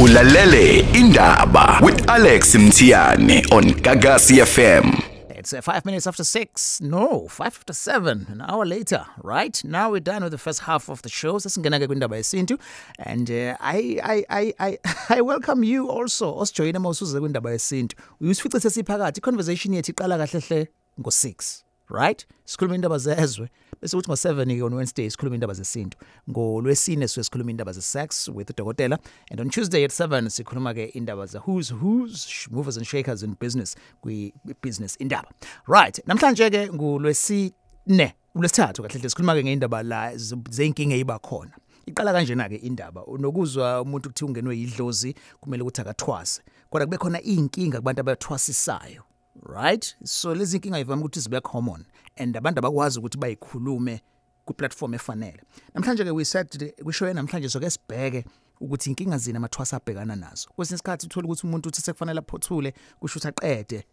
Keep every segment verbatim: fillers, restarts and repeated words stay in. Ulalele Indaba with Alex Mthiyane on Gagasi F M. It's uh, five minutes after six. No, five after seven. An hour later, right? Now we're done with the first half of the show. Indaba Yesintu. And uh, I, I, I, I, I welcome you also. Indaba Yesintu. We use fitness as conversation yet. Go six, right? School indaba zezwe. Besiwuthi ngo seven on Wednesday sikhuluma indaba zesintu. Ngolwesine sikhuluma indaba ze-sex with Dokotela, and on Tuesday at seven sikhuluma ke indaba ze who's who's movers and shakers in business kwi business indaba. Right. Namhlanje ke ngolwesine, ulwesithathu kahle sikhuluma ke ngeindaba la zenkinga iba khona. Iqala kanjena ke indaba unokuzwa umuntu ukuthi ungenwe yidlozi kumele ukuthi akathwase. Kodwa kube khona inkinga kubantu abathwasisayo. Right? So let's think I am going to back hormone and the band was would buy kulume ku platform efanele. Namhlanje we said we show namhlanje so kesibheke ukuthi inkinga zini amathwasa abhekana nazo. Kwesinye isikhathi uthola ukuthi umuntu uthe sekufanele aphothule kusho ukuthi aqede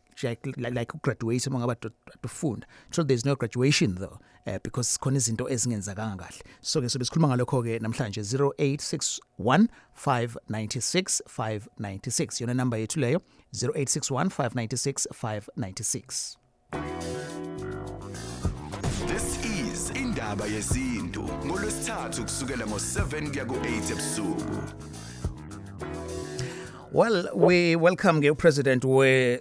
like graduate mangabantu bafunda. So there's no graduation though uh, because khona izinto ezingenzakanga kahle. So ke so besikhuluma ngalokho ke namhlanje zero eight six one five nine six five nine six. Yona number yethu leyo zero eight six one five nine six five nine six. This is Indaba Yesintu ngolwesithathu kusukela ngo seven kuya ku eight ebusuku. Well, we welcome the president we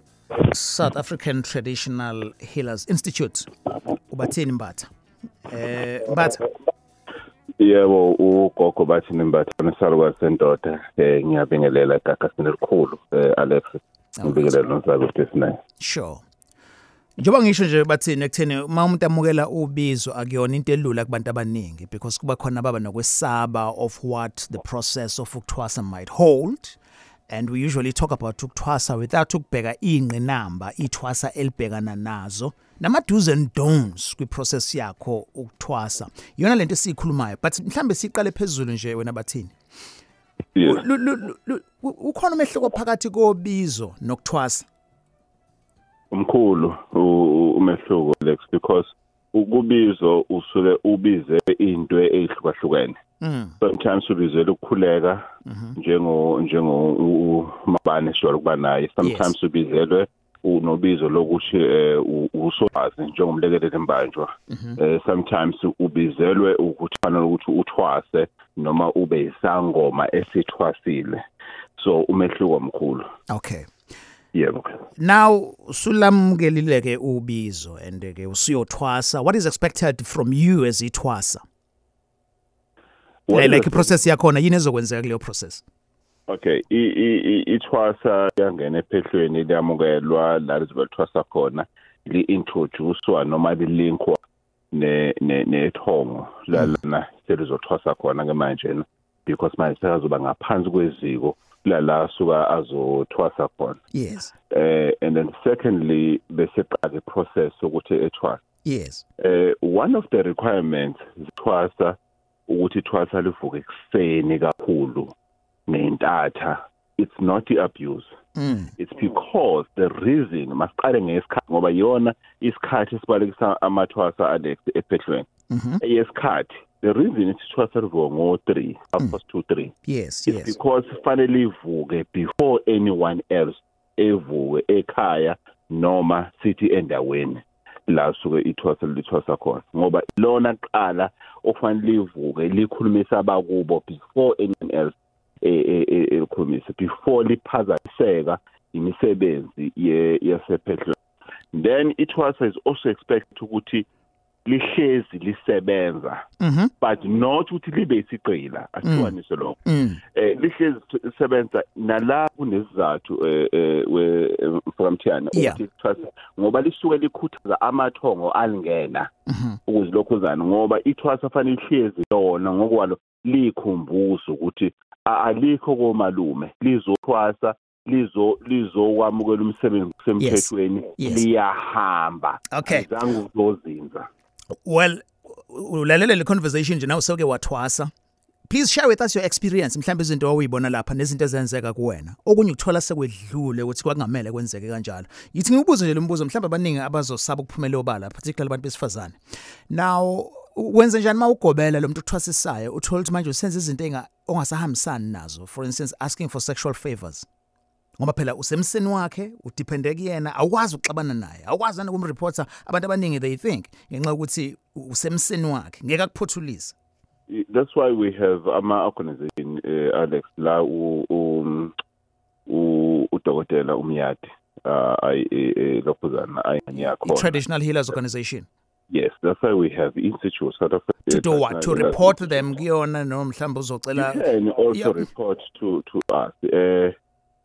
South African Traditional Healers Institute, Ubathini Mbatha. Uh, Mbatha. Yebo ugogo Ubathini Mbatha nesalukazi sendoda ngiyabingelela gagasi elikhulu Alex ngibingelela nomsakazi wesinayo. Sure. Njoba ngisho nje bathini ekutheni uma umuntu amukela ubizo akuyona into elula kubantu abaningi because kuba khona baba nokwesaba of what the process of ukuthwasa might hold. And we usually talk about ukuthwasa without ukubheka izingqinamba ithwasa elibhekana nazo nama-dos and don'ts kwi-process yakho ukuthwasa yona lento esiyikhulumayo but mhlambe siqale phezulu nje wena bathini ukhona umehluko phakathi kobizo nokuthwasa umkhulu umehluko Lex because ukubizo usuke ubize into ehlukahlukene. Sometimes ubizela ukukhuleka njengo njengo Mabas sholokubana naye sometimes ubizelwe unobizo lokuthi usolwazi njengomlekeleli mbanjwa sometimes ubizelwe ukuthi fanele ukuthi uthwase noma ube isangoma esithwasile so umehluko mkhulu. Okay. Yebo. Yeah, okay. Now sulamkelileke ubizo and ke usiyothwasa. What is expected from you as ithwasa? Well, like process yakhona yini ezokwenzeka kuleyo process? Okay, ithwasa yangena ephehlweni liyamukelwa la lizothwasa khona li introducewa noma linkwa ne nethongo la lana selizothwasa khona ke manje because manje sekazoba ngaphansi kweziko la la suka azothwasa khona. Yes. Uh, and then secondly besiqala the process ukuthi ethwasa. Yes. Uh, one of the requirements zithwasa ukuthi ithwasa livuke ekuseni kakhulu nentatha. It's not the abuse. Mm. It's because the reason masiqale ngesikhathi ngoba yona isikhathi sibalekisa amathwasa Alex ephehlweni. Yesikhathi the reason it's ithwasa livuka ngo three, half past two three. Yes, it's yes. Because finally livuke before anyone else evuke ekhaya noma sithi endaweni. La suke ithwasa lithwasa khona ngoba lona qala ofanele livuke likhulumisa abakubo before anyone else ekhulumisa before liphazamiseka imisebenzi yasephehlweni. Then ithwasa is also expected ukuthi lihlezi lisebenza but not ukuthi libe isiqila asiwaniswe lokho eh lihlezi lisebenza nala kunesizathu weframthiyana ukuthi ithwasa ngoba lisuke likhuthaza amathongo alingena ukuze lokho zana ngoba ithwasa fanele lihlezi lona ngokwalo likhumbuza ukuthi alikho komalume lizothwasa lizo lizo wamukela umsebenzi kusemthethweni liyahamba izange uzozinza. Well, ulalele le conversation nje nawuseke wathwasa. Please share with us your experience mhlambe izinto oyibona lapha nezinto ezenzeka kuwena. Okunye ukuthola sekwedlule ukuthi kwakungamele kwenzeke kanjalo. Yithi ngibuze nje lo mbuzo mhlambe abaningi abazosaba ukuphumela obala particularly abantu besifazane. Now wenze njani uma ugobela lo muntu othwasisayo uthola ukuthi manje usenza izinto enga ongasahambisani nazo, for instance asking for sexual favors, ngoba phela usemseni wakhe udepende kuyena, awukwazi ukuxabana naye, awukwazi ukumreporta. Abantu abaningi they think ngenxa ukuthi usemseni wakhe ngeke akuphuthulise. That's why we have ama organization uh, Alex la u u udokotela umyadi lokhuzana ayanyakho Traditional Healers Organization. Yes, that's why we have institutes sort of to do what? To report to them. You can also report to to us. Uh,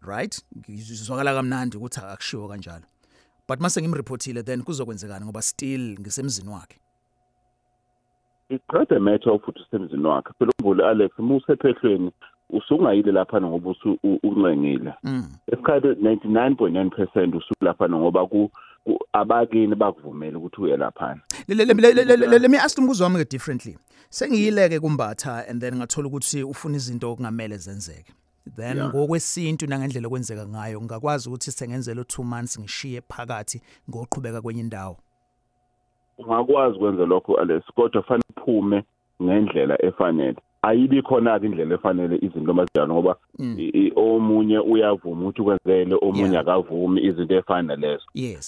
Right? Ngizwakala kamnandi ukuthi akushiwo kanjalo. But mase ngimreportile then kuzokwenzekani ngoba still ngisemzini wakhe. It's not a matter of usemzini wakhe. Phela umbulu Alex musephehlweni usungayile lapha ngoba unqengile. Esikhathi ninety-nine point nine percent usulapha ngoba ku abakini bakuvumela ukuthi uye lapha. Let me ask umbuzo wami differently. Sengiyileke kuMbatha and then ngathola ukuthi ufuna izinto okungamele zenzeke. Then ngokwesintu nangendlela kwenzeka ngayo ngakwazi ukuthi sengenzele two months ngishiye phakathi ngoqhubeka kwenye indawo. Ungakwazi kwenza lokho Alex kodwa fanele uphume ngendlela efanele. Ayibi khona indlela efanele izinto mazijana ngoba omunye uyavuma ukuthi kwenzele omunye akavumi izinto efana lezo.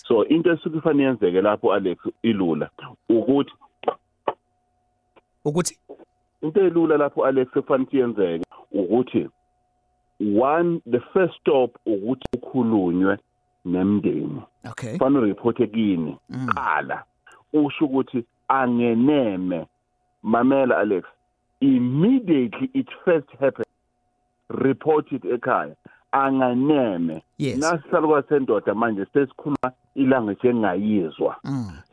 So into esikufanele yenzeke lapho Alex ilula ukuthi ukuthi into elula lapho Alex efanele yenzeke ukuthi one the first stop ukuthi ukhulunywe nemndeni. Okay. Fanele reporte kini qala usho ukuthi angeneme mamela Alex. Immediately it first happened, reported ekhaya anganeme nasalukwasendoda manje sesikhuluma ilanguage engayizwa,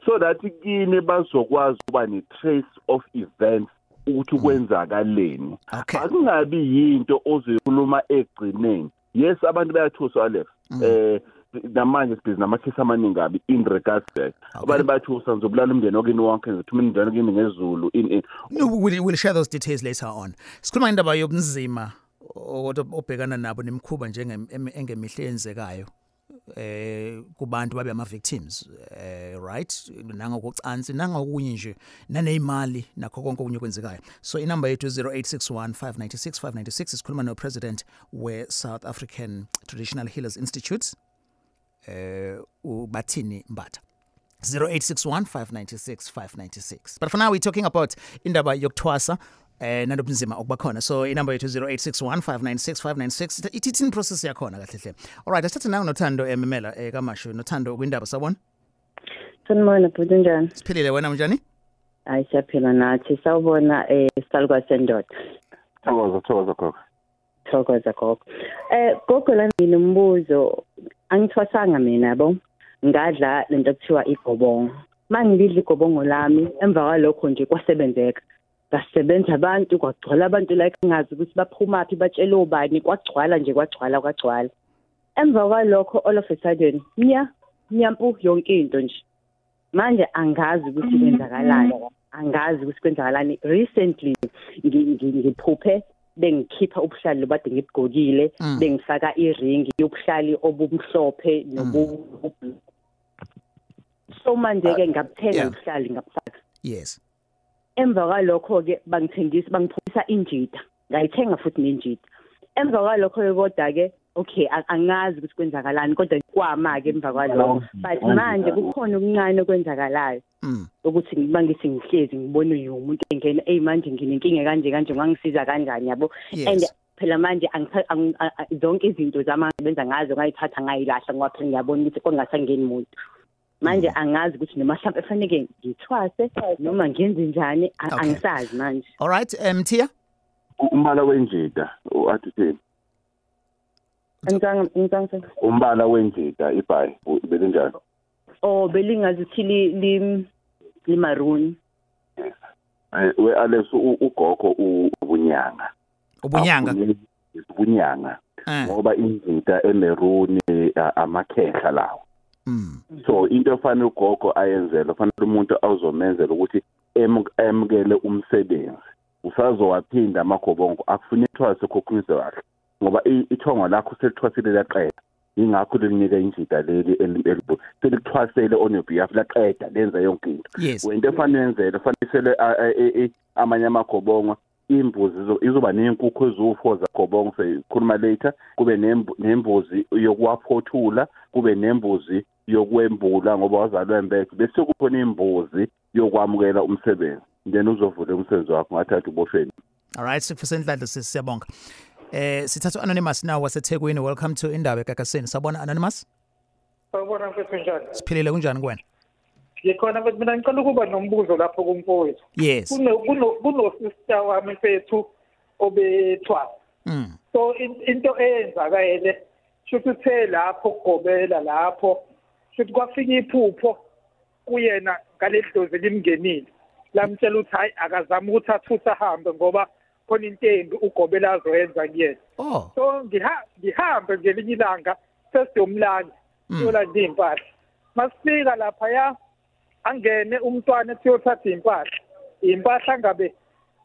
so that kini bazokwazi ukuba ne-trace of events ukuthi kwenzakaleni akungabi yinto ozoyikhuluma egcineni. Yes, abantu bayathusa Alex eh namanje sibhizi namakhisi amaningi kabi in regards that abantu bathusa nizobulala umndeni okini wonke ngithuma indaba okini ngezulu in we'll share those details later on. Sikhuluma indaba yobunzima obhekana nabo nemikhuba njengemihle eyenzekayo eh kubantu babe ama victims eh right nangokucansi nangokunye nje naneyimali nakho konke okunye kwenzekayo. So inamba yethu zero eight six one five nine six five nine six isikhuluma no president we South African Traditional Healers Institute Uh, Ubathini Mbatha. zero eight six one five nine six five nine six. But for now we're talking about Indaba Yokuthwasa and Nandobunzima Okubakhona. So in number zero eight six one five nine six five nine six. It is in process yakhona kahle hle. All right, let's start now noThando ememela eh kaMashu noThando kwindaba sabona. Sanibona Bujunjani. Siphilile wena mnjani? Hayi siyaphila nathi. Sawubona eh salukwa sendoda. Thokoza thokoza gogo. Thokoza gogo. Eh gogo la mina umbuzo angithwasanga mina yabo ngadla lento kuthiwa igobongo. Mangilidla igobongo lami emva kwalokho nje kwasebenzeka. Basebenza abantu kwagcwala abantu like ngazi ukuthi baphumaphi batshela obani kwagcwala nje kwagcwala kwagcwala. Emva kwalokho all of a sudden nya nyampu yonke into nje. Manje angazi ukuthi kwenzakalani. Angazi ukuthi kwenzakalani. Recently ngiphuphe bengikhipha ubuhlali bade ngibugqokile bengifaka iringi yobuhlali obumhlophe nobu. So manje ke ngabuthenga ubuhlali ngabufaka. Yes. Emva kwalokho ke bangithengisa bangiphumisa injita. Ngayithenga futhi nenjita. Emva kwalokho kodwa ke okay angazi ukuthi kwenzakalani kodwa kwama ke emva kwalokho but manje kukhona okuncane okwenzakalayo ukuthi ngibangithi ngihlezi ngibone umuntu engena eh manje nginenkinga kanje kanje ngangisiza kanjani yabo and phela manje zonke izinto zamabenza ngazo ngayithatha ngayilahla ngwaphela ngiyabona ukuthi kongasangeni umuntu manje angazi ukuthi noma mhlawumbe efaneke ngithwase noma ngenze njani angisazi manje. All right, Mthiyane umbala wenjita uathuthe Ngicanga ngicanga umbala wenjita ibhayi bese njalo. Oh belingazi thili li maroon. we Alex ugogo ubunyanga ubunyanga ubunyanga ngoba izinto emeruni amakhehla lawo. So into fanele ugogo ayenzele fanele umuntu awuzomenzela ukuthi emukele umsebenzi usazowaphinda amagobongo akufunethwa sekhokhuze kahle ngoba ithongo lakho selithwasile laqeda ingakho lelinika injita leli elibu selithwasele on your behalf laqeda lenza yonke into wento efanele yenzele fanele amanye amagobongo imbuzi izoba nenkukhu ezofoza gobongo sekhuluma later kube nembuzi yokwaphothula kube nembuzi yokwembula ngoba wazalwa embeke bese kukhona imbuzi yokwamukela umsebenzi then uzovula umsebenzi wakho ngathatha uboshweni. All right, sixty percent sisiyabonga. Eh sithatha Anonymous now waseThekwini. Welcome to Indaba Gagasi. Sabona Anonymous? Sabona mfethu njani? Siphilile kunjani kuwena? Ngikhona mfethu mina ngicela ukuba nombuzo lapho kumfowethu. Yes. Kuno kuno sister wami mfethu obethwa. Mm. So into eyenza kayele futhi the lapho kugobela lapho futhi kwafika iphupho kuyena ngalehlozi limngenile. Lamtshela uthi hayi akazama ukuthi athutha ahambe ngoba khona intendo ugobela azoyenza kuyena. Oh. So ngihambe ngelinye ilanga sesiyomlanda yolanda impahla. Masifika lapha ya angene umntwana siyothatha impahla. Impahla ngabe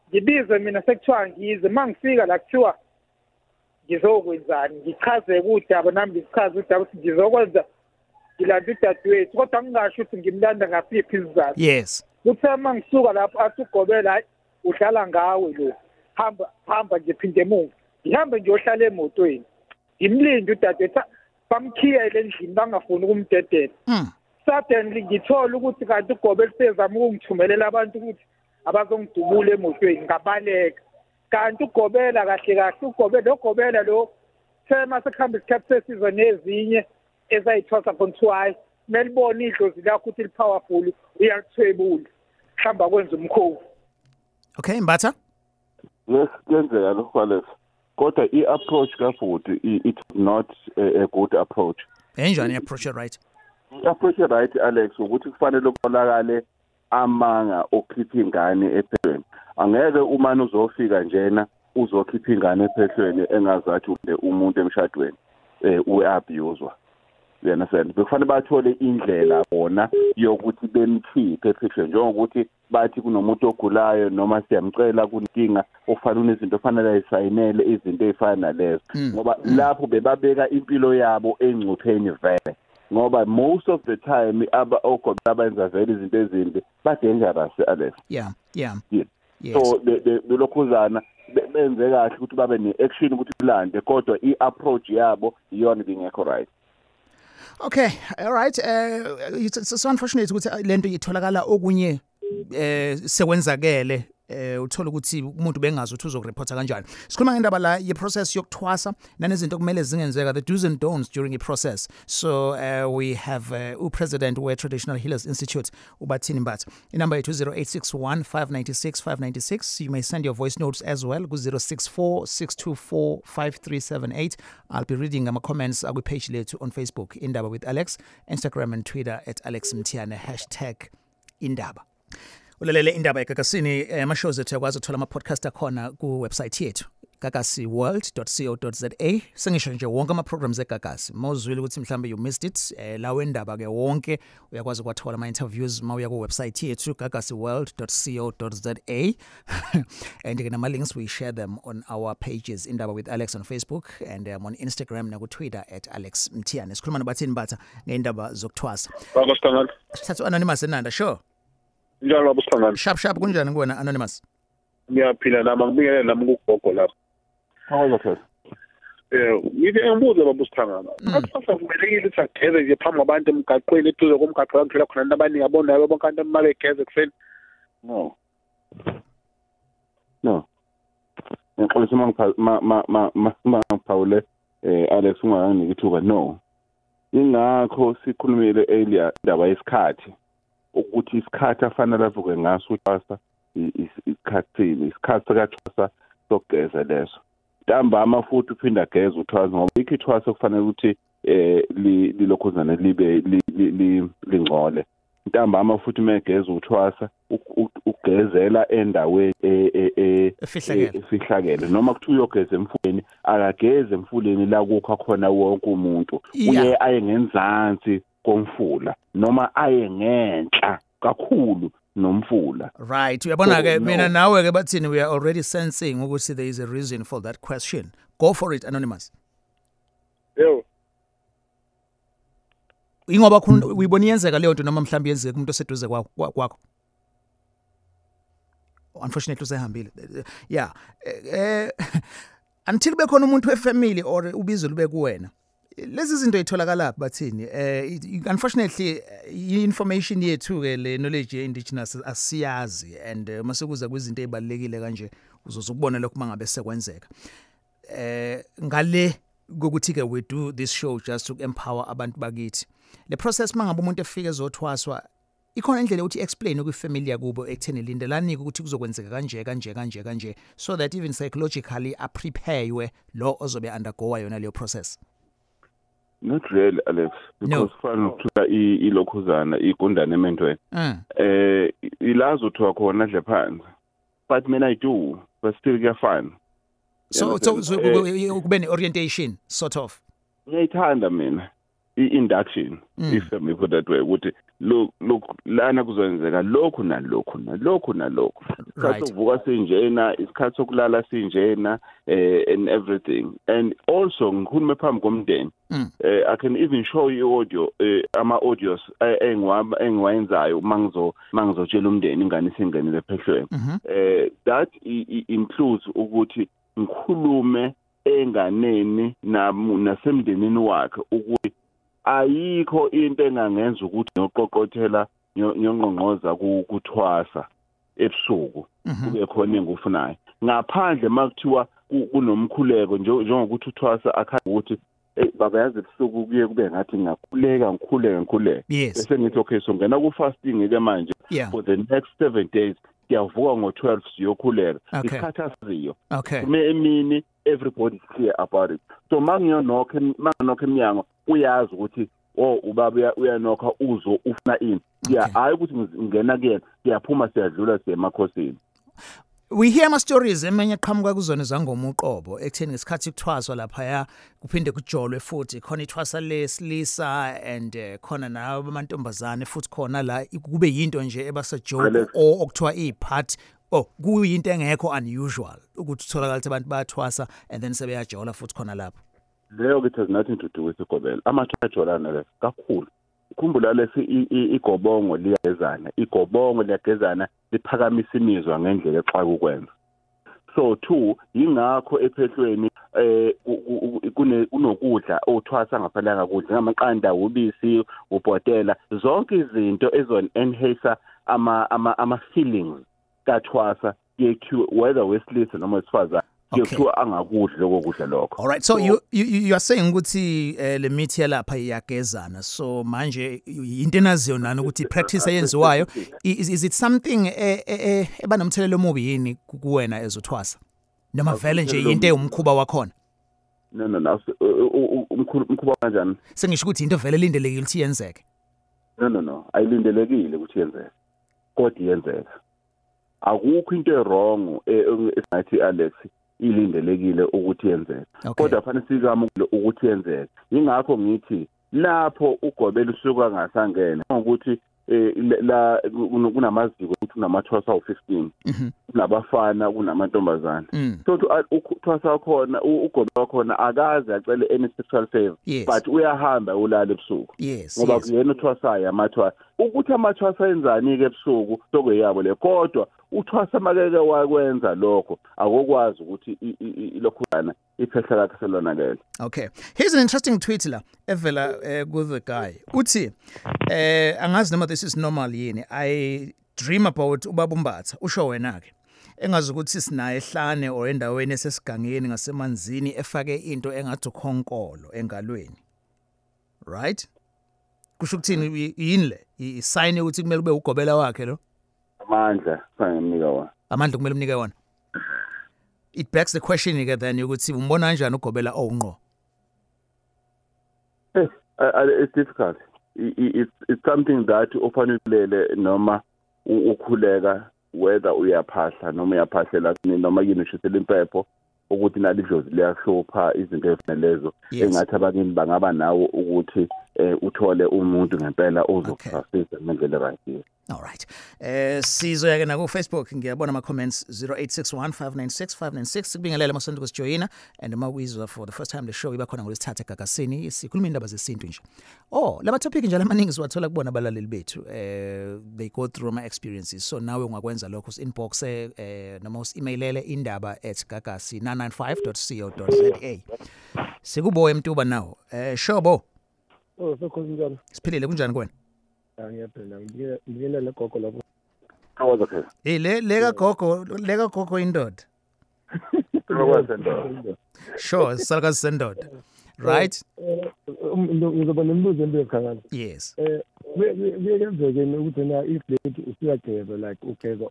ngibizwe mina sekuthiwa ngize mangifika la kuthiwa ngizokwenzani ngichaze udaba nami ngichaze udaba ngizokwenza ngilanda udadewethu kodwa ngingasho ukuthi ngimlanda ngaphi izizathu. Yes. Uthe mangisuka lapho athi ugobela udlala ngawe lo hamba hamba nje phinde emuva ngihambe ngiyohlala emotweni ngimlinde udadewethu bamkhiyele endlini bangafuni ukumdedela. Suddenly ngithola ukuthi kanti ugobela sezama ukungithumelela abantu ukuthi abazongidubula emotweni ngabaleka kanti ugobela kahle kahle ugobela ogobela lo thema sekuhamba isikhathi sesizwe nezinye ezayithosa kontiwayo melibona idlozi lakho ukuthi lipowerful uyakuthwebula mhlamba kwenza umkhovu. Okay Mbatha? Yes, kenzeka lokho leso. Kodwa i-approach kafuthi it's not a, a good approach. Enjani approach right? I-approach right Alex ukuthi kufanele kubonakale amanga okhipha ingane ephelweni. Angeke uma uzofika njena uzokhipha ingane ephelweni engazathi umuntu emshadweni eh uyabusewa. Yena send bekufanele bathole indlela bona yokuthi bemkhiphe perfection njengokuthi bathi kunomuntu ogulayo noma siyamcela kunkinga ofanele unezinto ofanele ayisayinele izinto ezifana nalezo ngoba lapho bebabeka impilo yabo engcupheni vele ngoba most of the time aba ogobela abenza vele izinto ezimbi badangerous alese. Yeah yeah so lokhuzana benze kahle ukuthi babe ne-action ukuthi kulande kodwa i-approach yabo iyona ingekho right. Okay, all right. Uh, it's so unfortunate ukuthi lento itholakala okunye eh sekwenzakele eh uthola ukuthi umuntu bengazi ukuthi uzokureport kanjani. Sikhuluma ngendaba la ye process yokuthwasa nanezinto okumele zingenzeka, the do's and don'ts during the process. So uh, we have uh, u president we Traditional Healers Institute Ubathini Mbatha. The number is zero eight six one, five nine six, five nine six. You may send your voice notes as well ku zero six four, six two four, five three seven eight. I'll be reading ama comments akwi page lethu on Facebook Indaba with Alex, Instagram and Twitter at Alex Mthiyane hashtag Indaba. Ulalele Indaba eGagasini, emashows ethu yakwazi ukuthola ama-podcast akhona ku-website yethu gagasi world dot co dot za. Sengisho nje wonke ama-programs eGagasi. Mawuzwile ukuthi mhlambe you missed it, lawo endaba ke wonke uyakwazi ukwathola ama-interviews mawuya ku-website yethu gagasi world dot co dot za. And ke nama-links we share them on our pages Indaba with Alex on Facebook and um, on Instagram naku-Twitter at Alex Mthiyane. Sikhuluma noBathini Mbatha ngeindaba zokuthwasa. Baba Stanley. Thathu Anonymous enanda sure. Njalo abusangana. Sharp sharp kunjani kuwena Anonymous? Ngiyaphila nami ngibingelele nami kugogo lapho. Hawu phela. Eh, yithi embuzo babusangana. Akusasa kumelekile sageze nje phambi kwabantu emgaqweni eduze komgaqo ngithela khona abantu abaningi abonayo bonke abantu uma begeze kuseni. No. No. Ngixolisa ma ma ma ma Paul eh Alex unganiki ithuba no. Ingakho sikhulumile earlier indaba yesikhathi. Ukuthi isikhathi afanele avuke ngaso uthwasa isikhathi isikhathi kathwasa sokugeza leso ntambama futhi uphinda geza uthwasa ngoba ikithwasa kufanele ukuthi eh lilokhuzana libe lingcole ntambama futhi megeza uthwasa ukugezela endaweni efihlakele noma kuthi uyogeza emfuleni akageze emfuleni la kukho khona wonke umuntu uye aye ngenzansi komfula noma aye ngenhla kakhulu nomfula. Right, uyabona ke mina nawe ke bathini we are already sensing ukuthi there is a reason for that question. Go for it, Anonymous. Yo. Ingoba khona uyiboni yenzeka leyo nto noma mhlawumbe yenzeka umuntu oseduze kwakho. Unfortunately usehambile. Yeah. Eh until bekhona umuntu wefamily or ubizo lube kuwena. Lezi izinto ezitholakala bathini eh unfortunately information yethu ke le knowledge indigenous asiyazi and masekuza kwizinto ezibalekile kanje uzozukubona lokho mangabe sekwenzeka eh ngale kokuthi ke we do this show just to empower abantu bakithi le process mangabe umuntu efike ezothwaswa ikhona indlela ukuthi explain ku family yakubo ekutheni lindelani ukuthi kuzokwenzeka kanje kanje kanje kanje so that even psychologically a preparewe lo ozobe undergoa yona leyo process. Not really, Alex, because no. Fana ilokhuzana igundane emendweni eh ilazo thiwa khona nje phansi but mina I do but still get fun so so ukube ne orientation sort of ngiyithanda mina i-induction if me put that way ukuthi look look lana kuzenzeka lokhu nalokhu nalokhu nalokhu sakuvuka sinjena isikhathi sokulala sinjena and everything and also ngikhuluma phambi komndeni I can even show you audio ama audios engiwaba engiwayenzayo mangizo mangizotshela umndeni ingane singenile phehlweni eh that includes ukuthi ngikhulume enganeni nasemndenini wakhe ukuthi ayikho into engangenza ukuthi noqoqothela nyongqonqoza ukuthwasa ebusuku kube khona engufunayo ngaphandle makuthiwa kunomkhuleko njengokuthi uthwasa akhazi ukuthi bakayazi ebusuku kuye kube ngathi ngakhuleka ngikhuleke ngikhuleke bese ngithi okay so ngena ku-fasting ke manje for the next seven days siyavuka ngo-twelve siyokhuleka isikhathi asiziyo kume emini everybody's clear about it. So mangiyanokhe manginokhe eminyango uyazi ukuthi oh ubaba uyanokha uzo ufuna ini. Yeah, hayi ukuthi ngingena kuyena siyaphuma siyadlula siye emakhosini. We hear ama stories emenye eqhamuka kuzona zangomuqobo ekutheni ngesikhathi kuthwaswa laphaya kuphinde kujolwe futhi khona ithwasa lesilisa and khona nabo amantombazane futhi khona la kube yinto nje ebasajoko or okuthiwa iyiphathi. Oh, kuyinto engekho unusual ukuthi utholakala abantu bayathwasa and then sebeyajola futhi khona lapho. Leyo it has nothing to do with igobela. Amathajolana le kakhulu. Ukhumbula lesi igobongo liyagezana, igobongo liyagezana liphakamisa imizwa ngendlela exxa ukwenza. So two yingakho ephehlweni eh kunokudla othwasa ngaphelanga kudla ngamaqanda ubisi ubhotela zonke izinto ezon enhance ama ama feelings. Kathwasa yekhu whether wesilisa noma isifaza yekhu angakudli lokudla lokho. All right, so, so you, you you are saying ukuthi uh, le mithi yalapha iyagezana so manje into enaziyo nani ukuthi practice eyenziwayo is, is it something ebanomthelelo eh, eh, eh, omubi yini kuwena ezothwasa noma vele nje into eyumkhuba wakhona? No no no umkhuba kanjani sengisho ukuthi into vele lindelekile ukuthi yenzeke. No no no ayilindelekile ukuthi yenzeke kodwa yenzeka. Akukho into errong esingathi Alex ilindelekile ukuthi yenzeke kodwa fanele sikame ukuthi yenzeke ingakho ngithi lapho ugobela usuka ngasangena ukuthi la kunamaziko ukuthi kunamathwasa u fifteen kunabafana kunamantombazana so uthwasa khona ugobela khona akaze acela any sexual favor but uyahamba ulala ebusuku ngoba kuyena uthwasayo amathwasa ukuthi amathwasa enzani ke ebusuku sokuyabo le kodwa uthwasa makeke wakwenza lokho akokwazi ukuthi ilokhuzana iphehla lakhe selona lelo. Okay, here's an interesting tweet la evela with the guy uthi eh angazi noma this is normal yini I dream about ubabumbatha usho wena ke engazi ukuthi sinaye ehlane or endaweni esesigangeni ngasemanzini efake into engathi ukhonkolo engalweni. Right? Kusho ukuthini yini le isayine ukuthi kumele ube ugobela wakhe lo amandla sangemnika wona amandla kumele umnike wona. It begs the question again then ukuthi umbona kanjani ugobela owunqo? Eh it's difficult. It's it's something that ofanele noma ukhuleka whether uyaphahla noma uyaphahlela noma yini ushisela impepho ukuthi nalo idlozi liyahlupha izinto ezifanelezo engathi abakini bangaba nawo ukuthi uthole umuntu ngempela ozokusiza ngendlela right. All right. Eh sizoya ke na ku Facebook ngiyabona ama comments zero eight six one five nine six five nine six kubingelela masonto kusijoyina and uma wizwa for the first time the show iba khona ngolesithatha gagasini sikhuluma indaba zesintu nje. Oh lama topic njalo amaningi siwathola kubona abalaleli bethu eh they go through my experiences so nawe ungakwenza lokho us inbox eh noma us emailele indaba at gagasi nine nine five dot co dot za. Sikuboye mtuba nawo. Eh shobo. Oh sokhona njalo. Siphilele kunjani kwena? Ngiyabonga ngiyena le gogo lapho. Awazi ke. Eh le leka gogo leka gogo indoda. Awazi indoda. Sure, salga sendoda. Right? Ngizobona umbuzo embekhangana. Yes. Eh we we ngizokwenza ukuthi na if late usiyageza like ugeza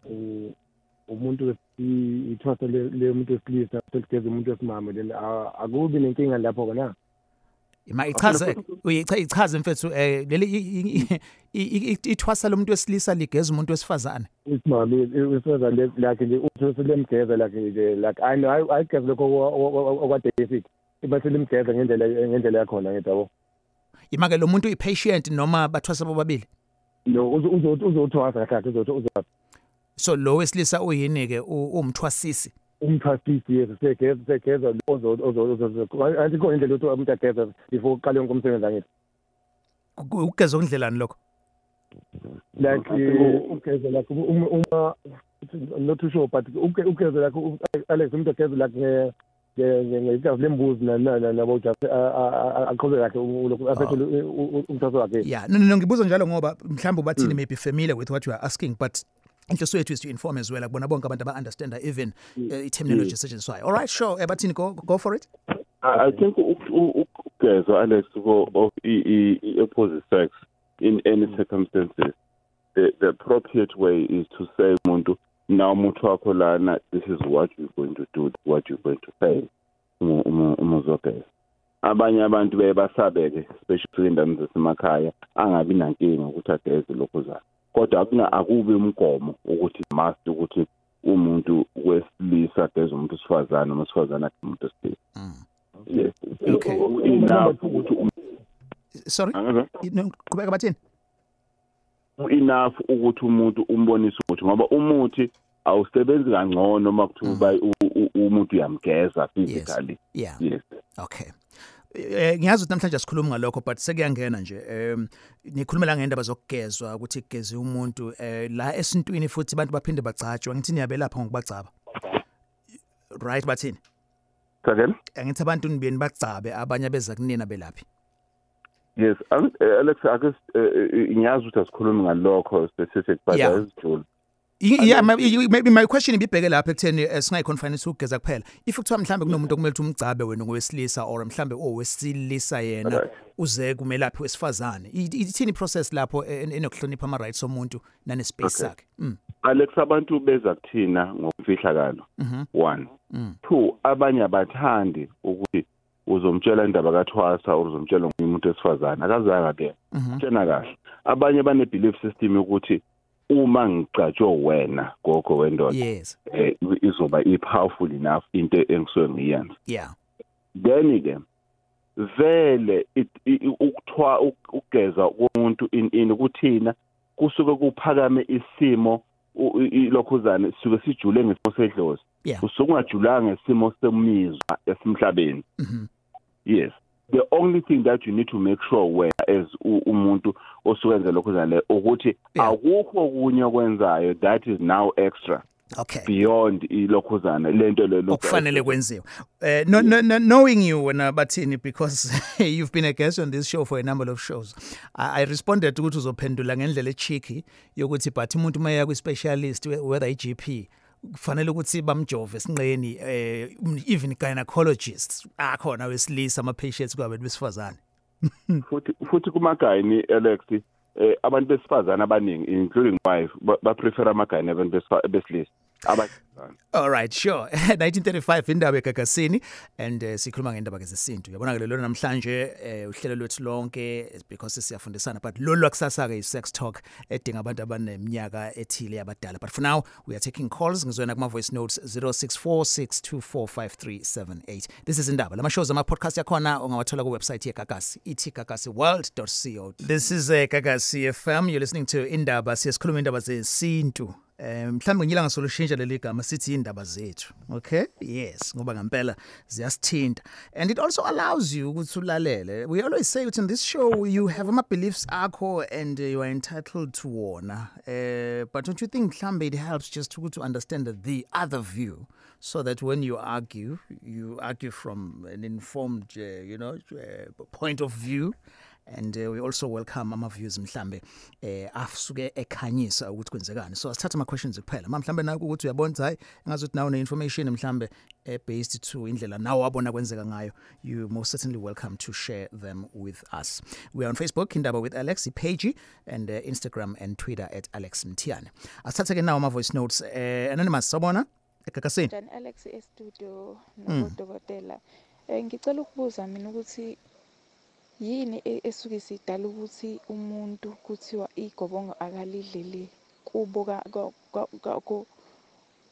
umuntu wesithwasa le umuntu wesilisa seligeza umuntu wesimama then akubi nenkinga lapho kana. Ima ichaze uyichaze mfethu eh leli ithwasa lomuntu wesilisa ligeza umuntu wesifazana isimami wesifazana like nje uthwasa lemgeza like like I know I guess lokho okade basic ibathe lemgeza ngendlela ngendlela yakho la ngedabo ima ke lo muntu uyipatient noma bathwasa bobabili no uzothwasa kakhe uzothwasa so lo wesilisa uyini ke umthwasisi umthasisi yese segeza segeza lozo ozozo andikho indlela ukuthi umuntu ageza before uqale wonke umsebenzi angithi ukugeza undlelani lokho like ukugeza lakho uma not too sure but ukugeza lakho Alex umuntu ageza lakho ngegeza lembuzi nabo just aqhobe lakhe lokho afethe umthaso wakhe yeah no no ngibuzo njalo ngoba mhlawumbe bathini maybe familiar with what you are asking but and just so it is to inform as well like bona bonke abantu aba understand that even uh, terminology yeah. Such and so all right sure Ubathini go go for it I think ukugeza Alex go of opposite sex in any circumstances the, the appropriate way is to say umuntu now umuntu wakho lana this is what you going to do what you going to say umuzogeza abanye abantu bayabasabeke especially indaba zasemakhaya angabi nankinga ukuthi ageze lokho zakho kodwa akuna akube umgomo ukuthi must ukuthi umuntu wesilisa ageze umuntu osifazana noma osifazana ageze umuntu wesilisa. Yes. Okay. Enough ukuthi sorry. Kubheka bathini? Enough ukuthi umuntu umbonise ukuthi ngoba umuthi awusebenzi kangcono noma kuthuba umuntu uyamgeza physically. Yes. Yes. Okay. Eh ngiyazi ukuthi namhlanje sikhuluma ngalokho but sekuyangena nje eh nikhulumela ngendaba zokugezwa ukuthi igeze umuntu eh la esintwini futhi abantu baphinde bagcajwa ngithi niyabelapha ngokubagcaba right Ubathini again ngithi abantu nibeni bagcabe abanye beza kunena belaphi yes Alex akust ngiyazi ukuthi asikhuluma ngalokho specific but asijule yeah maybe my question ibibheke lapha ekutheni singayi conference ukugeza kuphela if kuthiwa mhlambe kunomuntu okumele ukuthi umgcabe wena ngowesilisa or mhlambe owesilisa yena uze kumelaphi wesifazane ithini process lapho enokuhlonipha ama rights omuntu nane space sakhe Alex abantu beza kuthina ngomfihlakalo one two abanye abathandi ukuthi uzomtshela indaba kaThwasa uzomtshela umuntu wesifazane akazanga ke tshena kahle abanye bane belief system ukuthi uma ngicajwe wena gogo wendoda yes eh, izoba ipowerful enough into engisowe ngiyenza yeah then again vele ukuthwa ukugeza komuntu inini kuthina kusuke kuphakame isimo ilokhuzane sisuke sijule ngesimo sedlozi kusuke ungajulanga ngesimo semizwa esimhlabeni yes the only thing that you need to make sure where as umuntu osukwenza lokho zale ukuthi akukho kunye okwenzayo that is now extra okay beyond ilokhuzana lento lelo okufanele kwenziwe eh no knowing you when Ubathini because you've been a guest on this show for a number of shows I, I responded ukuthi uzophendula ngendlela echeeky yokuthi but umuntu maya ku specialist whether i-G P kufanele ukuthi bamjove sinqeni eh even gynecologists akhona wesilisa ama patients kwabe besifazana futhi futhi kumagayini Alex eh abantu besifazana abaningi including wife ba prefer amagayini abantu besilisa All right, sure. nineteen thirty-five indaba eGagasini and uh, sikhuluma ngendaba yesintu. Uyabona ke lelo namhlanje uh, uhlelo lwethu lonke because siyafundisana, but lolu lwakusasa ke sex talk edinga abantu abaneminyaka ethile yabadala. But for now we are taking calls. Ngizona kuma voice notes zero six four six two four five three seven eight. This is Indaba. Lama shows ama podcast yakhona ongawathola ku website ye Gagasi, ithi gagasi world dot co dot za. This is uh, Gagasi F M. You're listening to Indaba. Siyasikhuluma indaba zesintu. Um, okay, yes, and it also allows you to lalela. We always say in this show you have my beliefs and you are entitled to one, uh, but don't you think it helps just to, to understand the other view so that when you argue you argue from an informed uh, you know uh, point of view. And uh, we also welcome Mama Views Mhlambe afsuke ekhanyisa ukuthi kwenzekani. So asithatha ama questions kuphela. Mama Mhlambe nayo ukuthi uyabona hayi engazothi nawo neinformation Mhlambe based to indlela nawo wabona kwenzeka ngayo. You most certainly welcome to share them with us. We are on Facebook Indaba with Alex Page and uh, Instagram and Twitter at Alex Mthiyane. Asithatha ke nawo ama voice notes. Uh, anonymous sabona eGagasini. Then Alex estudio nokudokotela. Ngicela ukubuza mina ukuthi yini esuke sidala ukuthi umuntu kuthiwa igobongo akalidleli kuboka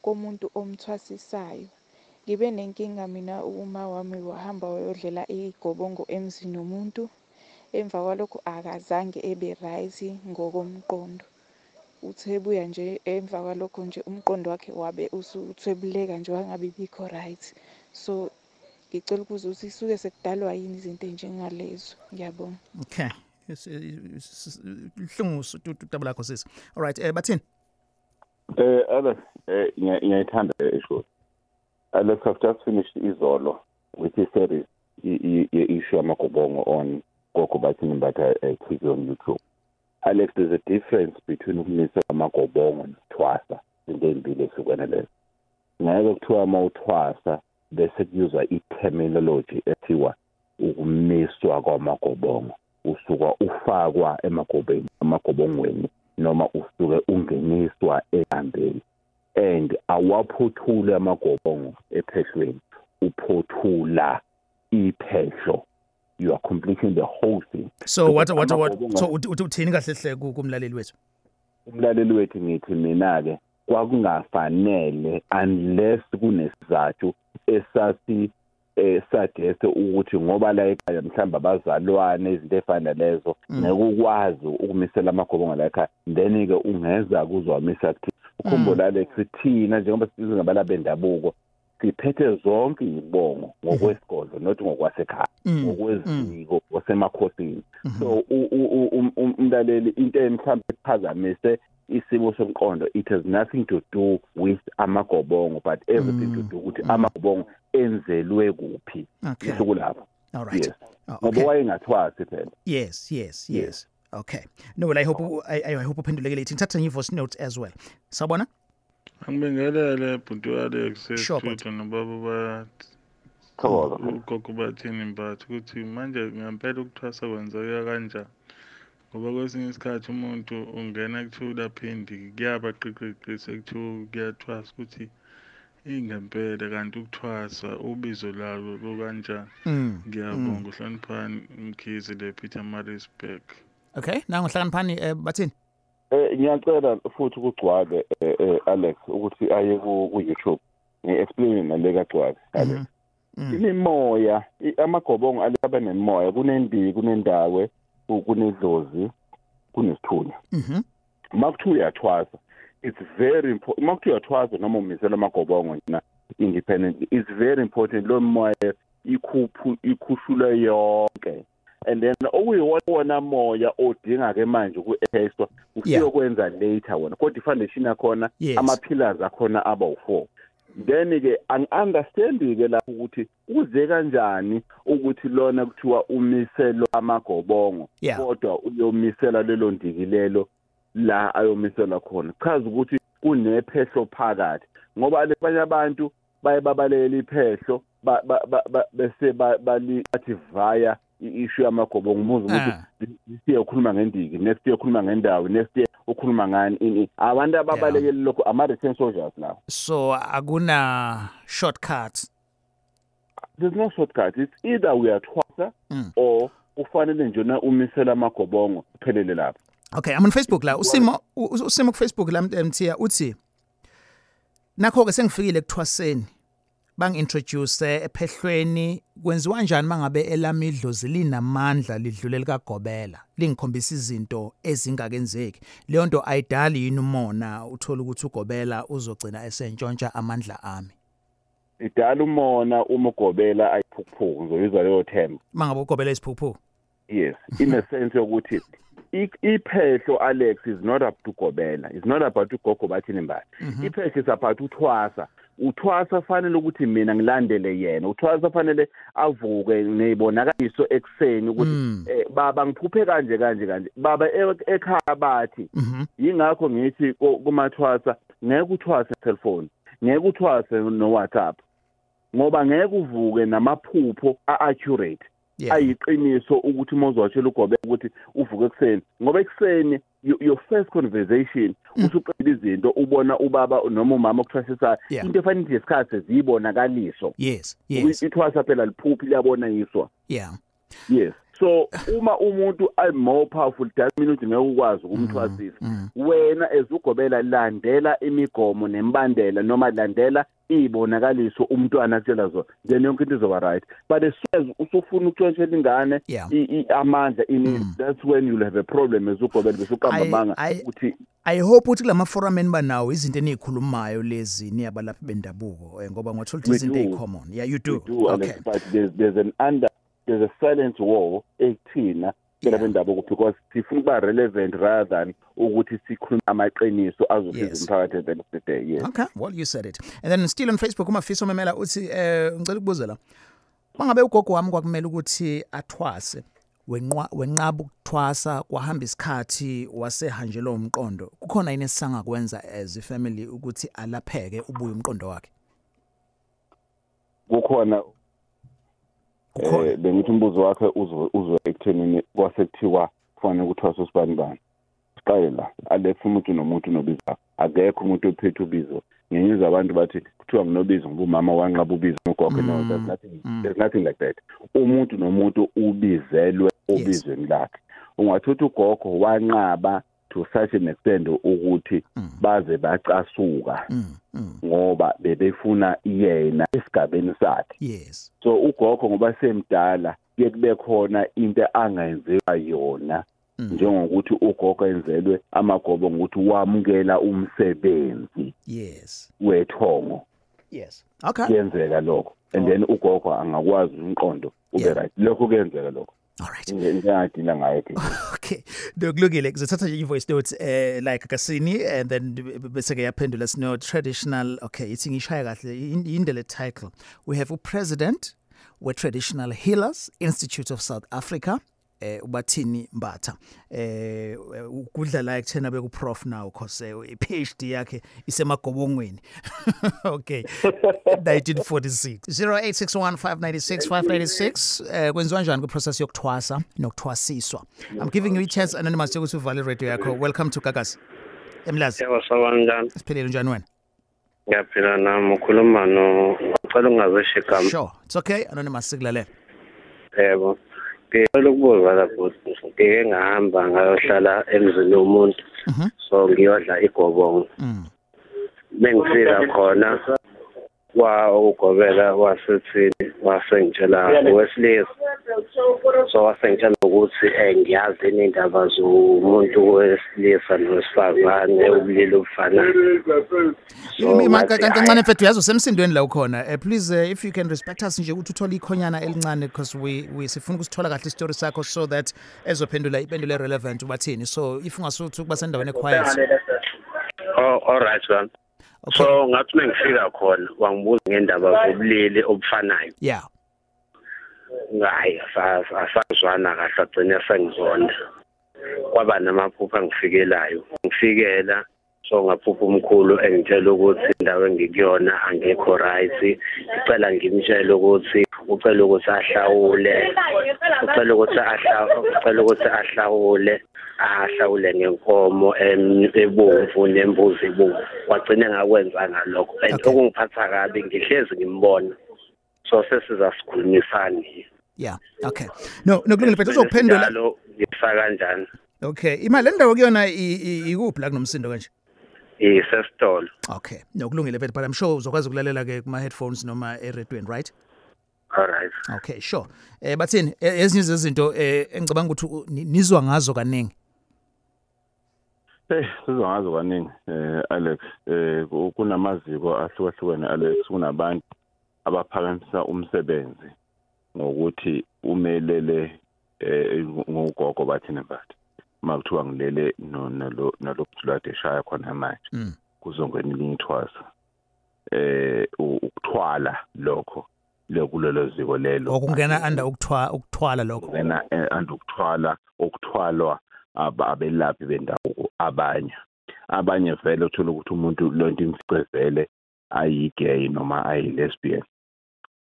komuntu omthwasisayo. Ngibe nenkinga mina uma wami wahamba wayodlela igobongo emzini nomuntu, emva kwalokho akazange ebe right ngokomqondo, uthebuya nje emva kwalokho nje umqondo wakhe wabe usuthebuleka nje wangabe bikho right. So okay. All right, uh, Batin. Uh, Alex, uh, Alex, I've just finished Izolo with his series, Issue Makobongo on Ubathini Mbatha on YouTube. Alex, there's a difference between Mister Makobongo and Twasa. And then Billy Suganales. Neither Tuamo Twasa. Bese kuza i-terminology ethiwa ukumiswa kwamagobongo, usuka ufakwa emagobeni amagobongweni noma usuke ungeniswa ehambeni, and awaphothula amagobongo ephehlweni, uphothula iphehlo. You are completing the whole thing. So what what what so uthini kahlehle kumlaleli wethu umlaleli wethu ngithi mina ke kwakungafanele unless kunesizathu esasi esadese ukuthi ngoba la ekhaya mhlamba bazalwane izinto efana lezo nekukwazi ukumisela amagobongo la ekhaya, then ke ungeza kuzwa misa kuthi ukhumbula le thina njengoba sizwe ngabalabendabuko siphethe zonke izibongo ngokwesikolo not ngokwasekhaya ngokweziko wasemakhosini. So umlaleli into emhlamba iphazamise isimo somqondo, it has nothing to do with amagobongo but everything mm. to do with amagobongo enzelwe kuphi isikulapha. All right, yes. Oh, okay. yes yes yes, yes. Okay, no, well, I hope i, I hope uphendulekile thatha new voice notes as well. Sabona angibingelele bhuti Alex estudio nobaba ba Ubathini Mbatha ukuthi manje ngempela ukuthwasa kwenzeka kanjani. Ngoba kwesinye isikhathi umuntu ungena kuthula phindi kuyaba qiqiqise kuthiwa kuyathwasa ukuthi ingempela kanti ukuthwasa ubizo lalo lokanjani. Ngiyabonga uhloniphani Mkhize le Peter Marisburg. Okay, nangu uhloniphani Bathini. Eh ngiyacela futhi ukugcwale Alex ukuthi aye ku YouTube ngiexplain nale kagcwale Alex. Inimoya amagobongo alaba nemoya, kunembi kunendawe kunedlozi kunesithunya. Mhm. Makuthu yathwasa, it's very important. Makuthu yathwasa noma umisela amagobongo nje independently, it's very important lo moya ikhuphu ikhushula yonke. And then owuyona moya odinga ke manje ku extra ukuyokwenza later wona. Kodwa foundation yakhona ama pillars akhona aba u4. Then ke an understanding ke lapho ukuthi uze kanjani ukuthi lona kuthiwa umiselo amagobongo kodwa uyomisela lelo ndikilelo la ayomisela khona, chaza ukuthi kunephehlo phakathi ngoba abanye abantu baye babalela iphehlo bese bali athi via issue yamakhobo ngibuza ukuthi this year ukhuluma ngendiki, next year ukhuluma ngendawo, next year ukhuluma ngani ini. Abantu ababalekele lokho ama return soldiers now. So akuna shortcuts. There's no shortcuts. It's either we are twasa mm. or ufanele njona umisela amagobongo kuphelele lapho. Okay, I'm on Facebook la. Usimo usimo ku Facebook la Mthiyane uthi nakho ke sengifikile kuthwaseni. Bang introduce ephehlweni kwenziwa kanjani mangabe elamidlozi linamandla lidlulele kaGobela lingikhombisa izinto ezingakenzeki leyo nto ayidali yini umona uthola ukuthi uGobela uzogcina esentshontsha amandla ami idala umona uma uGobela ayiphuphuka uzoyizwa leyo theme mangabe uGobela isiphuphuka yes in a sense yokuthi iphehlo Alex is not up to Gobela it's not about ugogo Ubathini Mbatha iphehlo is about ukuthwasa uthwasa fanele ukuthi mina ngilandele yena uthwasa fanele avuke nebonakaliso ekseni ukuthi baba ngiphuphe kanje kanje kanje baba ekhaya bathi yingakho ngithi kumathwasa ngeke uthwase cellphone ngeke uthwase no WhatsApp ngoba ngeke uvuke namaphupho accurate ayiqiniso ukuthi mozwatshela uGobela ukuthi uvuke ekseni ngoba ekseni your first conversation usuqedile izinto ubona ubaba noma umama okuthwasisa into efanele yesikhathi ziyibonakaliso yes yes ithwasa phela liphuphi liyabona yiswa yeah yes so uma umuntu ay more powerful doesn't mean ukuthi ngeke ukwazi ukumthwasisa wena ezugobela landela imigomo nembandela noma landela ibonakaliso umntwana akutshela zona then yonke into izoba right but as usufuna ukuntshela ingane amandla in that's when you have a problem ezugobela bese uqambamanga uthi I hope uthi kulama forum enba nawo izinto enikhulumayo lezi niyabalaphi bendabuko ngoba ngothola izinto ezicommon yeah you do okay but there's there's an under there's a silent war eighteen because sifuna ba relevant rather than ukuthi sikhuluma amaqiniso azofisa umphakathi at the end of the day yes okay well you said it and then still on Facebook uMafiso memela uthi eh ngicela ukubuza la mangabe ugogo wami kwakumele ukuthi athwase wenqa wenqaba ukuthwasa kwahamba isikhathi wasehanjelwe umqondo kukhona yini esisanga kwenza as a family ukuthi alapheke ubuye umqondo wakhe kukhona bengithi umbuzo wakhe uzwe ekuthenini kwasekuthiwa kufanele ukuthwasa usibani bani siqale la Alex umuntu nomuntu nobizo akekho umuntu ophethe ubizo ngenye zabantu bathi kuthiwa nginobizo ngumama wanqaba ubizo nogogo no that's nothing there's nothing like that umuntu nomuntu ubizelwe obizweni lakhe ungathuthi ugogo wanqaba to such an extent ukuthi baze bacasuka ngoba bebefuna yena esigabeni sakhe yes so ugogo ngoba semdala kuye kube khona into angayenziwa yona njengokuthi ugogo enzelwe amagobo ngokuthi wamukela umsebenzi yes wethongo yes okay kuyenzeka lokho and then ugogo angakwazi umqondo ube right lokho kuyenzeka lokho all right okay dokulungile kuzothatha nje ivoice notes eh like kasini and then bese ke yaphendula sino traditional okay ithi ngishaya kahle indele title we have a president we traditional healers institute of South Africa eh Ubathini Mbatha eh ukudla la ekuthena beku prof now because iPhD yakhe isemagobongweni okay nineteen forty-six zero eight six one five nine six five nine six kwenziwa kanjani ku process yokuthwasa nokuthwasiswa I'm giving you a chance anonymous ukuthi uvale radio yakho welcome to Gagasi emlazi yebo sabanjani siphilele njani wena ngiyaphila nami ukhuluma no ngicela ungazishe igama sure it's okay anonymous sikulalela yebo lokubuzwa lapho ngeke ngahamba ngayohlala emzini womuntu so ngiyodla igobongo bengifika khona wa uGobela wasethini wasengitshela wesilisa so wasengitshela ukuthi ngiyazi indaba zomuntu wesilisa nowesifazane ubulili obufanayo kancane mfethu uyazi usemsindweni la ukhona please if you can respect us nje ukuthi uthole ikhonyana elincane because we we sifuna ukusithola kahle story sakho so that ezophendula ipendule relevant ubathini so if ungasuthi kuba sendaweni equiet oh all right man so ngathi ngifika khona wangibuza ngendaba zobulili obufanayo yeah hayi asazwana kahle agcina sengizonda kwaba namaphupha angifikelayo ngifikela so ngaphupha umkhulu engitshela ukuthi indawo engikuyona angekho right icela ngimtshele ukuthi ucela ukuthi ahlawule ucela ukuthi ahlawu ucela ukuthi ahlawule ahlawule ngenkomo ebomvu nembuzi ebomvu wagcina ngakwenza ngalokho and okungiphatha kabi ngihlezi ngimbona so sesizasikhulumisani. Yeah, okay. No, no, kulungile phethe uzophendula lo ngifaka kanjani. Okay, imali lendawo kuyona ikuphi la kunomsindo kanje? Isestolo. Okay, no kulungile phethe but I'm sure uzokwazi ukulalela ke kuma headphones noma eredweni, right? All right. Okay, sure. Eh bathini ezinye izinto eh engicabanga ukuthi nizwa ngazo kaningi. Eh sizwa ngazo kaningi eh Alex eh kunamaziko ahlukahlukene Alex kunabantu abaphakamisa umsebenzi ngokuthi umelele eh ngogogo bathini mbatha makuthiwa ngilele nalo nalokuthulade eshaya khona manje kuzongena ingithwasa eh ukuthwala lokho lekulelo ziko lelo okungena anda ukuthwa ukuthwala lokho ngena anda ukuthwala okuthwalwa abelaphi bendawo abanye abanye vele uthola ukuthi umuntu lonto imficezele ayigay noma ayi lesbian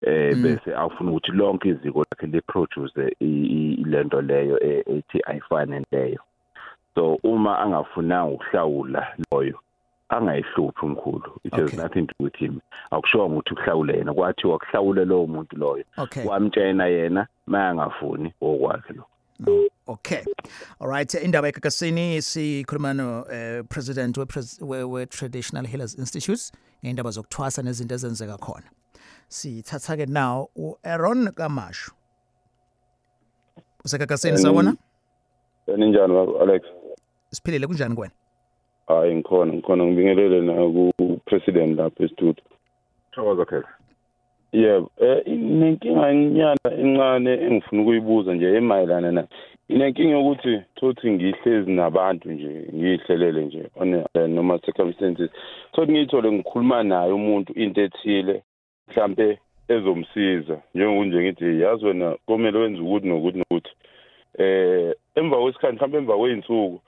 eh bese afuna ukuthi lonke iziko lakhe le produce ilento leyo ethi ayifane leyo so uma angafunanga ukuhlawula loyo angayihluphi umkhulu it has nothing to do with him akusho ukuthi uhlawule yena kwathi wakuhlawule lo muntu loyo kwamtshena yena mayangafuni okwakhe lo. Okay. All right. Indaba yeGagasini sikhuluma no president we Traditional Healers Institute indaba zokuthwasa nezinto ezenzeka khona. Sithatha ke now uAaron Kamashu. UseGagasini sawona? Ninjani baba Alex? Siphilele kunjani kwena? Hayi ngikhona ngikhona ngibingelele na ku president lapha eStudio. Thokoza kahle. Yebo, inenkinga enyana incane engifuna ukuyibuza nje emayelana na. Inenkinga ukuthi thothi ngihlezi nabantu nje ngihlelele nje noma circumstances. Thothi ngithole ngikhuluma naye umuntu into ethile mhlambe ezomsiza njengokunje ngithi yazi wena komele wenza ukuthi nokuthi nokuthi. Eh emva kwesikhathi mhlambe emva kweinsuku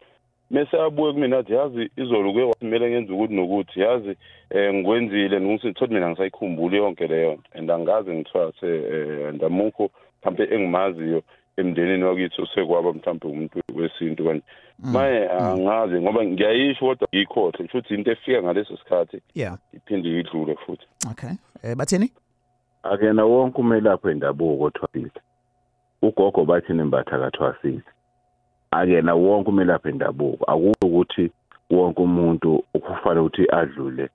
mase abuye kimi nathi yazi izolo kuye wasimele ngenza ukuthi nokuthi yazi eh ngikwenzile ngisithothi mina ngisayikhumbula yonke leyo nto and angazi ngithwase andamukho mhlambe engimaziyo emndenini wakithi osekwaba mhlambe umuntu wesintu kanje maye angazi ngoba ngiyayisho kodwa ngikhohle ngisho ukuthi into efika ngaleso sikhathi iphinde idlule futhi. Okay, eh bathini akena wonke umelapho endabuko thwabile ugogo bathini Mbatha kaThwasile akena wonke umelaphi endabuko akuukuthi wonke umuntu ukufanele ukuthi adlule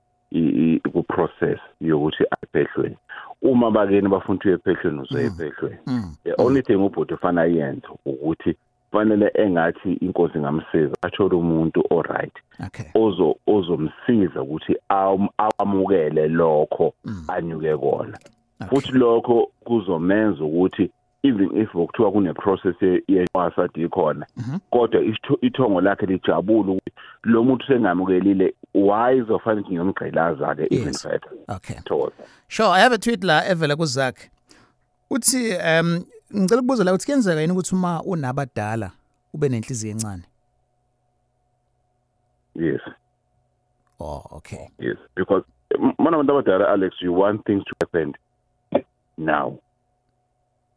ku process yokuthi aphehlweni uma bakeni bafuna ukuthi aphehlweni uzoyaphehlweni the only thing ubhuti ufana yenze ukuthi fanele engathi inkosi ngamsiza athole umuntu all right ozo ozomsiza ukuthi awamukele lokho anyuke kona futhi lokho kuzomenza ukuthi even if ukuthiwa kune process yeNtwasa dikhona kodwa ithongo lakhe lijabula ukuthi lo muntu sengamukelile why izofanele ngiyomgqilaza ke even better. Okay, sure. I have a tweet la evela kuzakhe uthi um ngicela ukubuza la ukuthi kenzeka yini ukuthi uma unabadala ube nenhliziyo encane. Yes. Oh, okay. Yes, because mana abantu abadala Alex you want things to happen now.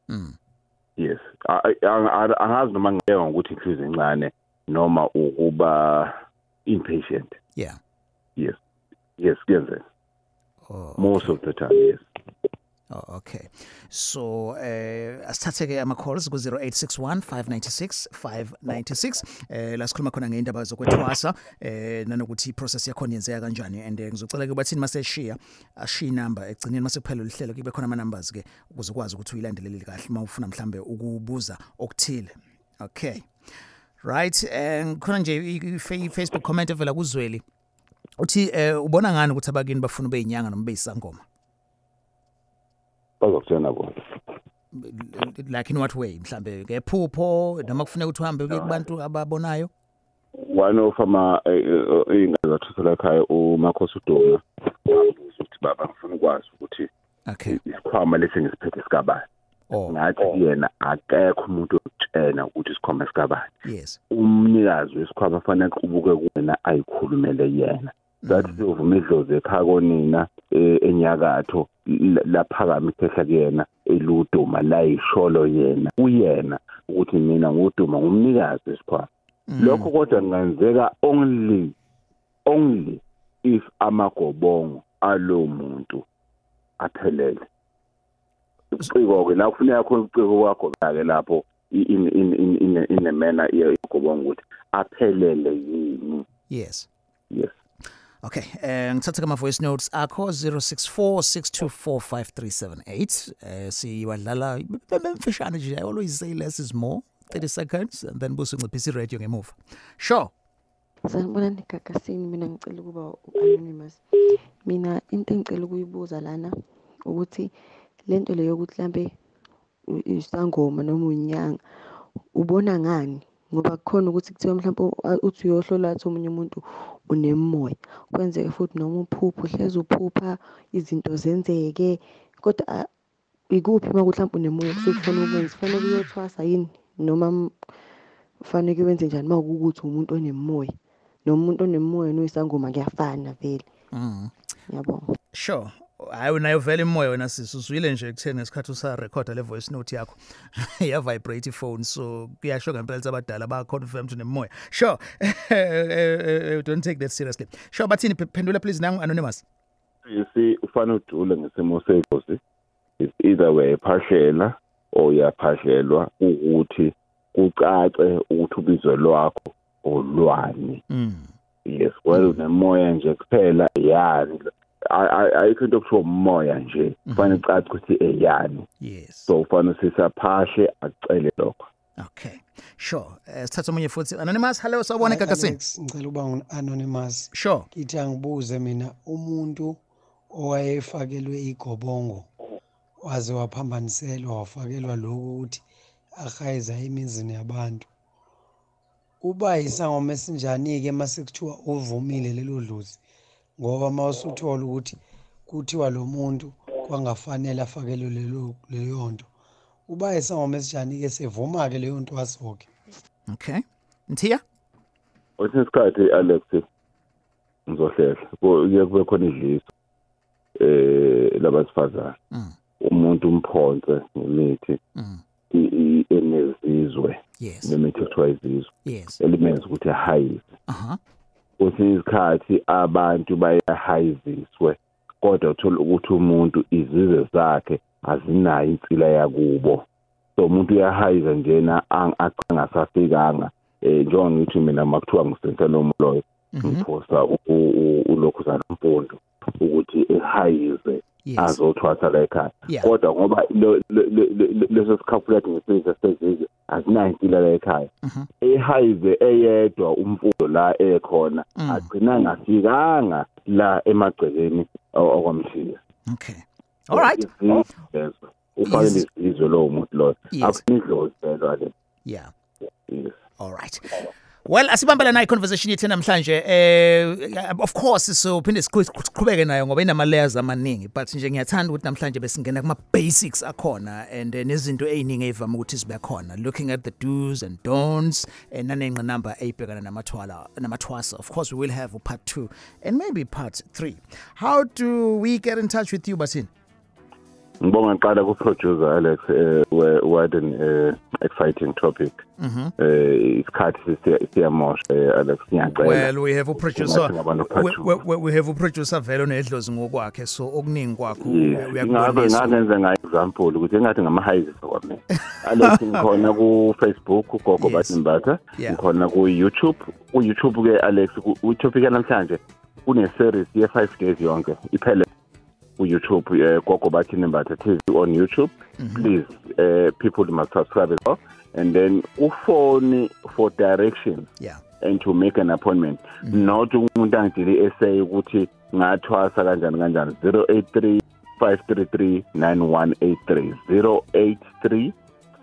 Mm. Yes, angazi noma ngiyabona ukuthi inhliziyo encane noma ukuba impatient. Yeah. Yes. Yes, kuyenzeka. Oh, most of the time, yes. Oh, okay. So, eh uh, asithatheke ama calls ku zero eight six one five nine six five nine six. Eh la sikhuluma khona ngeindaba zokuthwasa eh nanokuthi iprocess yakho yenzeka kanjani and ngizocela ke bathini mase share ashiya number egcineni mase kuphela lihlelo kube khona ama numbers ke ukuze ukwazi ukuthi uyilandelele kahle mawufuna mhlambe ukubuza okuthile. Okay. Right. Eh khona nje Facebook comment evela kuzweli. Uthi eh ubona ngani ukuthi abakini bafuna ube inyanga noma ube isangoma? Like in what way? Mhlambe ngephupho noma kufanele ukuthi uhambe kubantu ababonayo. One of ama ingizwa thathela ekhaya uMakhosi Duma ukuthi baba ngifuna ukwazi ukuthi okay isikhwama lesi ngisiphethe sikabani. Ngathi yena akekho umuntu otshena ukuthi isikhwama sikabani. Yes. Umnikazi wesikhwama fanele ubuke kuwena ayikhulumele yena. That's the umidlozi ekhaya konina enyakatho laphakama iphehla kuyena eluduma la isholo yena uyena ukuthi mina nguduma ngumnikazi isikhwa. Lokho kodwa kungenzeka only only if amagobongo alo muntu aphelele. Uciko ke la kufuneka khona uciko wakho ke lapho in in in in in a manner yokubonga ukuthi aphelele yini. Yes. Yes. Okay, ngithatha kama voice notes akho zero six four six two four five three seven eight. Eh siwadlala bemfishane nje. I always say less is more. thirty seconds and then busungciphisa iradio ngemuva. Sure. Sanibona nikakasini, mina ngicela ukuba anonymous. Mina into engicela ukuyibuza lana ukuthi lento leyo ukuthi mhlambe isangoma noma unyanga ubona ngani? Ngoba kukhona ukuthi kuthiwa mhlawumbe uthi uyohlola athi omunye umuntu unemoya kwenzeke futhi noma uphupha uhleze uphupha izinto zenzeke kodwa ikuphi uma ukuthi mhlawumbe unemoya kufanele ukwenze kufanele ukuyothwasa yini noma kufanele wenze njani uma ukuthi umuntu onemoya noma umuntu onemoya noyisangoma kuyafana vele. Mhm. Yabonga. Sure. Hayi unayo vele imoya wena sisi uzwile nje kuthena isikhathi usa recorda le voice note yakho iya vibrate phone so kuyasho ngempela abadala ba confirm to nemoya. Sure. Don't take that seriously. Sure, bathini phendula please nangu anonymous. You see ufana udule ngesimo segosi is either way partial or yapashelwa ukuthi kucace ukuthi ubizwe lwakho olwani. Mm. Yes, well nemoya nje kuphela yani. I I could talk to moya nje fanele ucace ukuthi eyani. Yes. So fanele sisaphashe acele lokho. Okay. Sure. Sithatha umunye futhi anonymous. Hello, sawubona Gagasi. Ngicela uba ngu-anonymous. Sure. Kithi angibuze mina umuntu owayefakelwe igobongo waze waphambanisela wafakelwa lokho ukuthi ahayiza imizini yabantu. Uba isangoma esinjani ke mase kuthiwa uvumile lelo dluzi? Ngoba mawusuthola ukuthi kuthiwa lo muntu kwangafanele afakele leyo nto uba isangoma esinjani ke sevuma ke leyo nto wasoke. Okay. Mthiya uthi isikhathi Alex ngizohlehla kuye kube khona idliso eh labasifazana umuntu umphonse ngemithi enezizwe nemithi kuthiwa izizwe elimenza ukuthi ahayise. Aha. Uthi isikhathi abantu bayahayiziswe kodwa uthola ukuthi umuntu izizwe zakhe azinayo insila yakubo so umuntu uyahayiza njena angasafikanga njengoba ngithi mina makuthiwa ngisenthe lomloyo ngiphosa ulokhu zalompondo ukuthi ehayize azothwasa la ekhaya kodwa ngoba leso sikhafulati ngesizwe sezizwe azinayo insila la ekhaya ehayize eyedwa umfundo la ekhona agcina angafikanga la emagcekeni okwamthiya. Okay, all right. Ufanele izizwe lowo muntu lowo akunidlozi vele le. Yeah. All right. Well, asibambele nayo conversation yethu namhlanje. Uh, of course so phinde siqhubeke nayo ngoba inama layers amaningi but nje ngiyathanda ukuthi namhlanje besingena kuma basics akhona and nezinto eziningi evama ukuthi sibe khona looking at the do's and don'ts and nanengqinamba ebhekana namathwala namathwasa. Of course we will have a part two and maybe part three. How do we get in touch with you, Bathini? Ngibonga ngiqala ku producer Alex eh what an exciting topic. Mhm. Eh isikhathi siyamosha Alex ngiyacela. Well we have a producer we, we, we have a producer vele onedlozi ngokwakhe so okuningi kwakho uyakubonisa. Ngabenze ngayi example ukuthi engathi ngama highs kwami. Alex ngikhona ku Facebook ugogo Ubathini Mbatha, ngikhona ku YouTube, ku YouTube ke Alex ku topic namhlanje une series ye five days yonke iphele YouTube uh, Gogo Ubathini Mbatha T V on YouTube. Mm-hmm. Please uh, people must subscribe as well and then phone for directions. Yeah. And to make an appointment. Mm-hmm. Not umuntu angidile essay ukuthi ngathwasa kanjani kanjani zero eight three five three three nine one eight three zero eight three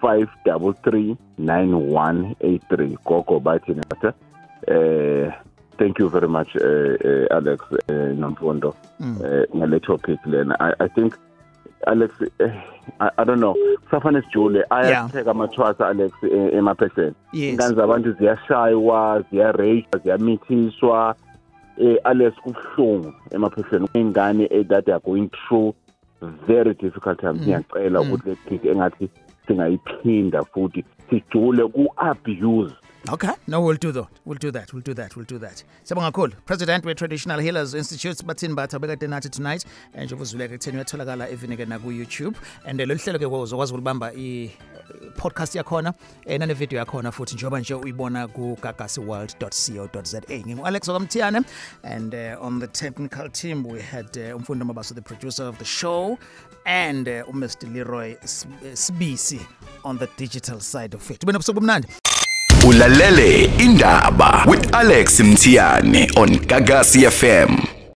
five three three nine one eight three Gogo Ubathini Mbatha. Eh Thank you very much, uh, uh, Alex Nampondo. Mm. Uh, I, I think, Alex, uh, I, I don't know. Safanis Julie, I have to take a much as Alex in my person. Yes. I want to see a shy was, the rage, the meetings, Alex, who shown in my person, that they are going through. very difficult times. Ngiyacela ukuthi le thing engathi singayiphinda futhi sijule ku abuse. Okay, no, we'll do that. We'll do that. We'll do that. We'll do that. Sabonga Khulu, President of Traditional Healers Institute, Ubathini Mbatha, bekade nathi tonight. And njengobuzuleke kutheni uyatholakala even ke na ku YouTube. And lo hlelo ke uzokwazi ukubamba I podcast yakhona, and ne video yakhona futhi njoba nje uyibona ku gagasi world dot co dot za. Ngingu Alex Mthiyane, and uh, on the technical team we had uh, umfundo Mabas, the producer of the show, and uh, Mister Leroy S B C on the digital side of it. Wena busuku mnandi. Ulalele Indaba with Alex Mthiyane on Gagasi F M.